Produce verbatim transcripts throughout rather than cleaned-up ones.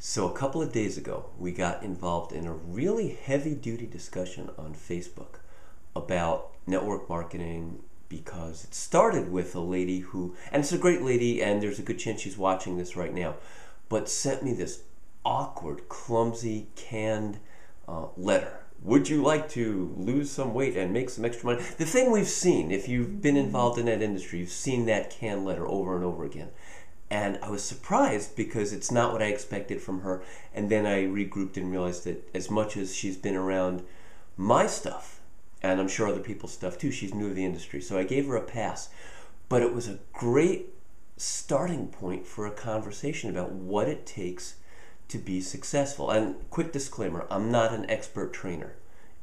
So a couple of days ago, we got involved in a really heavy-duty discussion on Facebook about network marketing, because it started with a lady who, and it's a great lady, and there's a good chance she's watching this right now, but sent me this awkward, clumsy, canned uh, letter. Would you like to lose some weight and make some extra money? The thing we've seen, if you've been involved in that industry, you've seen that canned letter over and over again. And I was surprised because it's not what I expected from her. And then I regrouped and realized that as much as she's been around my stuff, and I'm sure other people's stuff too, she's new to the industry. So I gave her a pass. But it was a great starting point for a conversation about what it takes to be successful. And quick disclaimer, I'm not an expert trainer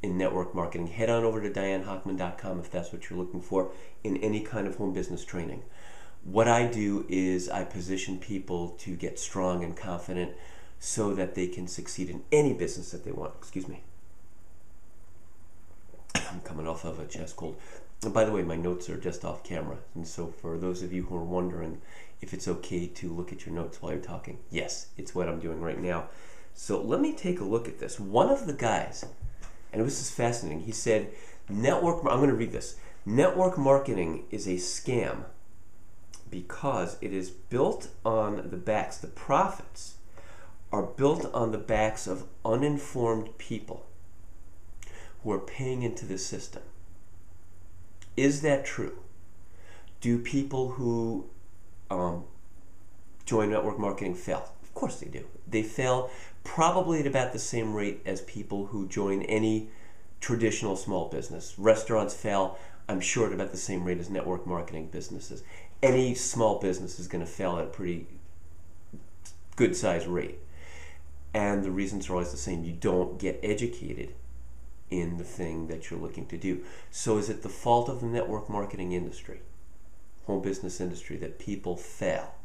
in network marketing. Head on over to Diane Hochman dot com if that's what you're looking for in any kind of home business training. What I do is I position people to get strong and confident so that they can succeed in any business that they want. Excuse me. I'm coming off of a chest cold. And by the way, my notes are just off camera. And so for those of you who are wondering if it's okay to look at your notes while you're talking, yes, it's what I'm doing right now. So let me take a look at this. One of the guys, and it was just fascinating, he said, "Network." I'm going to read this. "Network marketing is a scam, because it is built on the backs, the profits are built on the backs of uninformed people who are paying into the system." Is that true? Do people who um, join network marketing fail? Of course they do. They fail probably at about the same rate as people who join any traditional small business. Restaurants fail, I'm sure, at about the same rate as network marketing businesses. Any small business is going to fail at a pretty good size rate. And the reasons are always the same. You don't get educated in the thing that you're looking to do. So is it the fault of the network marketing industry, home business industry, that people fail?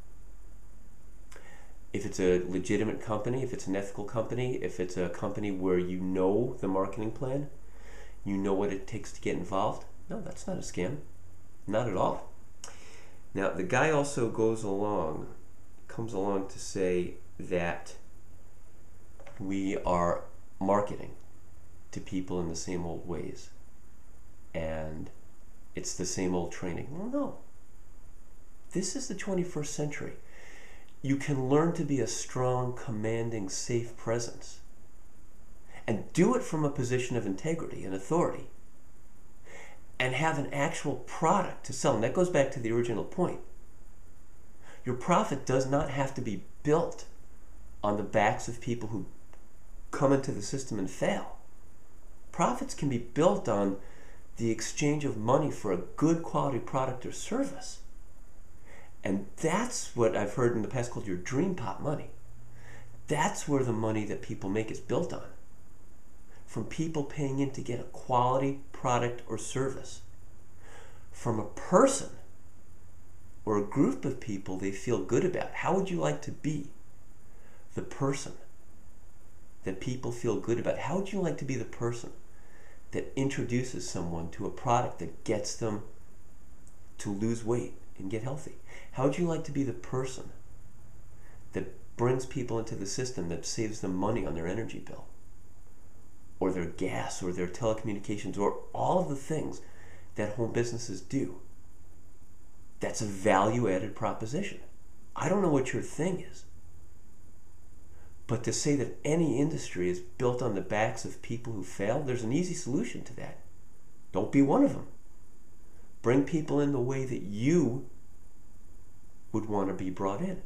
If it's a legitimate company, if it's an ethical company, if it's a company where you know the marketing plan, you know what it takes to get involved, no, that's not a scam. Not at all. Now, the guy also goes along, comes along to say that we are marketing to people in the same old ways, and it's the same old training. Well, no. This is the twenty-first century. You can learn to be a strong, commanding, safe presence, and do it from a position of integrity and authority, and have an actual product to sell. And that goes back to the original point. Your profit does not have to be built on the backs of people who come into the system and fail. Profits can be built on the exchange of money for a good quality product or service. And that's what I've heard in the past called your dream pot money. That's where the money that people make is built on. From people paying in to get a quality product or service, from a person or a group of people they feel good about. How would you like to be the person that people feel good about? How would you like to be the person that introduces someone to a product that gets them to lose weight and get healthy? How would you like to be the person that brings people into the system, that saves them money on their energy bill, or their gas, or their telecommunications, or all of the things that home businesses do? That's a value-added proposition. I don't know what your thing is, but to say that any industry is built on the backs of people who fail, there's an easy solution to that. Don't be one of them. Bring people in the way that you would want to be brought in,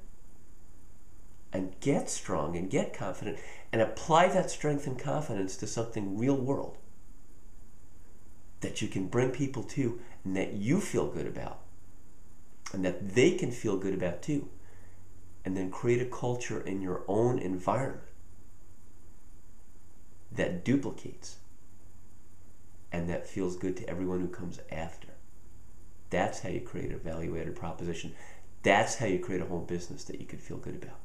and get strong and get confident and apply that strength and confidence to something real world that you can bring people to and that you feel good about and that they can feel good about too, and then create a culture in your own environment that duplicates and that feels good to everyone who comes after. That's how you create a value-added proposition. That's how you create a whole business that you can feel good about.